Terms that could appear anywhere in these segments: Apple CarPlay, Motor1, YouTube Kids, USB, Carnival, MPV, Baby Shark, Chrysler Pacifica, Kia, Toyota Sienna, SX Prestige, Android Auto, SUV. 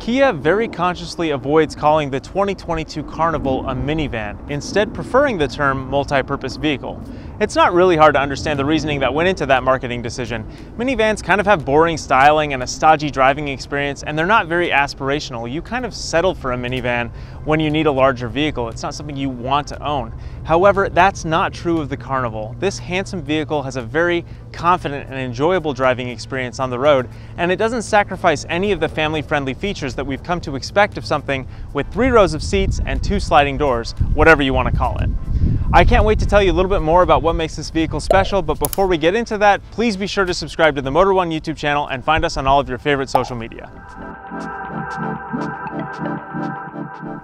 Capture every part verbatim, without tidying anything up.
Kia very consciously avoids calling the twenty twenty-two Carnival a minivan, instead preferring the term multi-purpose vehicle. It's not really hard to understand the reasoning that went into that marketing decision. Minivans kind of have boring styling and a stodgy driving experience, and they're not very aspirational. You kind of settle for a minivan when you need a larger vehicle. It's not something you want to own. However, that's not true of the Carnival. This handsome vehicle has a very confident and enjoyable driving experience on the road, and it doesn't sacrifice any of the family-friendly features that we've come to expect of something with three rows of seats and two sliding doors, whatever you want to call it. I can't wait to tell you a little bit more about what makes this vehicle special, but before we get into that, please be sure to subscribe to the Motor one YouTube channel and find us on all of your favorite social media.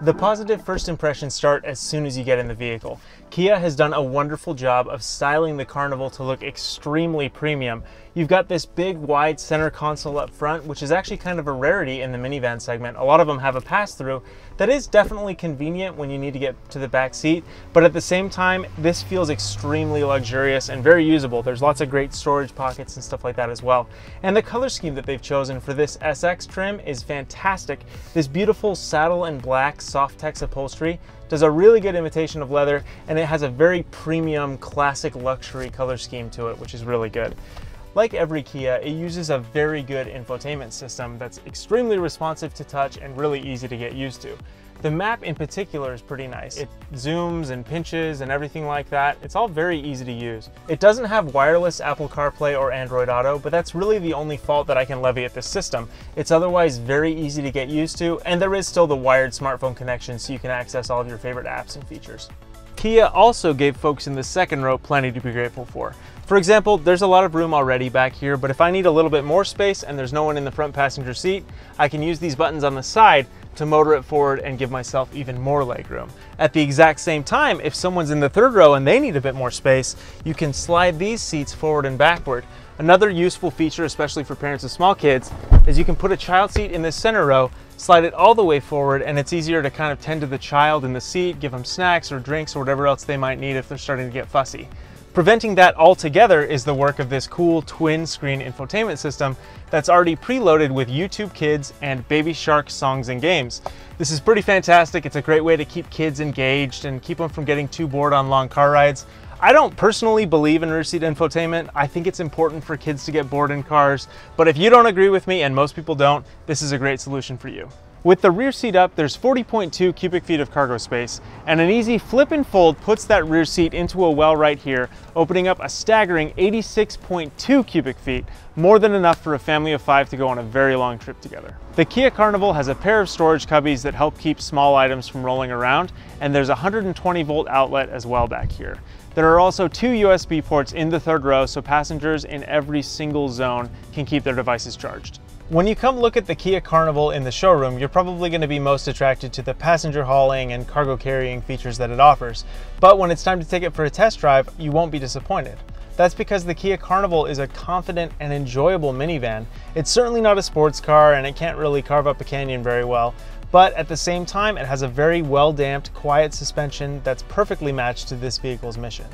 The positive first impressions start as soon as you get in the vehicle. Kia has done a wonderful job of styling the Carnival to look extremely premium. You've got this big wide center console up front, which is actually kind of a rarity in the minivan segment. A lot of them have a pass-through that is definitely convenient when you need to get to the back seat, but at the same time, this feels extremely luxurious and very usable. There's lots of great storage pockets and stuff like that as well. And the color scheme that they've chosen for this S X trim is fantastic. This beautiful saddle and black soft tex upholstery does a really good imitation of leather, and it has a very premium classic luxury color scheme to it, which is really good. Like every Kia, it uses a very good infotainment system that's extremely responsive to touch and really easy to get used to. The map in particular is pretty nice. It zooms and pinches and everything like that. It's all very easy to use. It doesn't have wireless Apple CarPlay or Android Auto, but that's really the only fault that I can levy at this system. It's otherwise very easy to get used to, and there is still the wired smartphone connection so you can access all of your favorite apps and features. Kia also gave folks in the second row plenty to be grateful for. For example, there's a lot of room already back here, but if I need a little bit more space and there's no one in the front passenger seat, I can use these buttons on the side to motor it forward and give myself even more legroom. At the exact same time, if someone's in the third row and they need a bit more space, you can slide these seats forward and backward. Another useful feature, especially for parents of small kids, is you can put a child seat in the center row, slide it all the way forward, and it's easier to kind of tend to the child in the seat, give them snacks or drinks or whatever else they might need if they're starting to get fussy. Preventing that altogether is the work of this cool twin screen infotainment system that's already preloaded with YouTube Kids and Baby Shark songs and games. This is pretty fantastic. It's a great way to keep kids engaged and keep them from getting too bored on long car rides. I don't personally believe in rear seat infotainment. I think it's important for kids to get bored in cars, but if you don't agree with me, and most people don't, this is a great solution for you. With the rear seat up, there's forty point two cubic feet of cargo space, and an easy flip and fold puts that rear seat into a well right here, opening up a staggering eighty-six point two cubic feet, more than enough for a family of five to go on a very long trip together. The Kia Carnival has a pair of storage cubbies that help keep small items from rolling around, and there's a one hundred twenty volt outlet as well back here. There are also two U S B ports in the third row, so passengers in every single zone can keep their devices charged. When you come look at the Kia Carnival in the showroom, you're probably going to be most attracted to the passenger hauling and cargo carrying features that it offers. But when it's time to take it for a test drive, you won't be disappointed. That's because the Kia Carnival is a confident and enjoyable minivan. It's certainly not a sports car, and it can't really carve up a canyon very well. But at the same time, it has a very well-damped, quiet suspension that's perfectly matched to this vehicle's mission.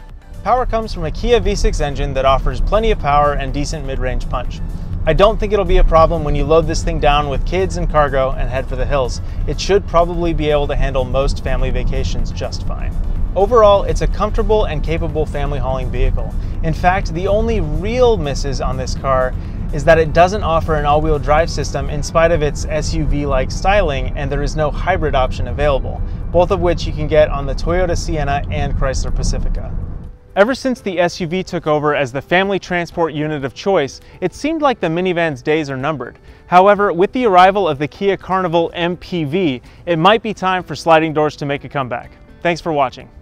Power comes from a Kia V six engine that offers plenty of power and decent mid-range punch. I don't think it'll be a problem when you load this thing down with kids and cargo and head for the hills. It should probably be able to handle most family vacations just fine. Overall, it's a comfortable and capable family-hauling vehicle. In fact, the only real misses on this car is that it doesn't offer an all-wheel drive system in spite of its S U V-like styling, and there is no hybrid option available, both of which you can get on the Toyota Sienna and Chrysler Pacifica. Ever since the S U V took over as the family transport unit of choice, it seemed like the minivan's days are numbered. However, with the arrival of the Kia Carnival M P V, it might be time for sliding doors to make a comeback. Thanks for watching.